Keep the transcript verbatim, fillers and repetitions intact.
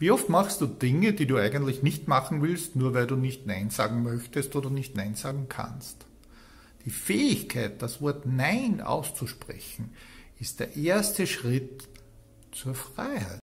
Wie oft machst du Dinge, die du eigentlich nicht machen willst, nur weil du nicht Nein sagen möchtest oder nicht Nein sagen kannst? Die Fähigkeit, das Wort Nein auszusprechen, ist der erste Schritt zur Freiheit.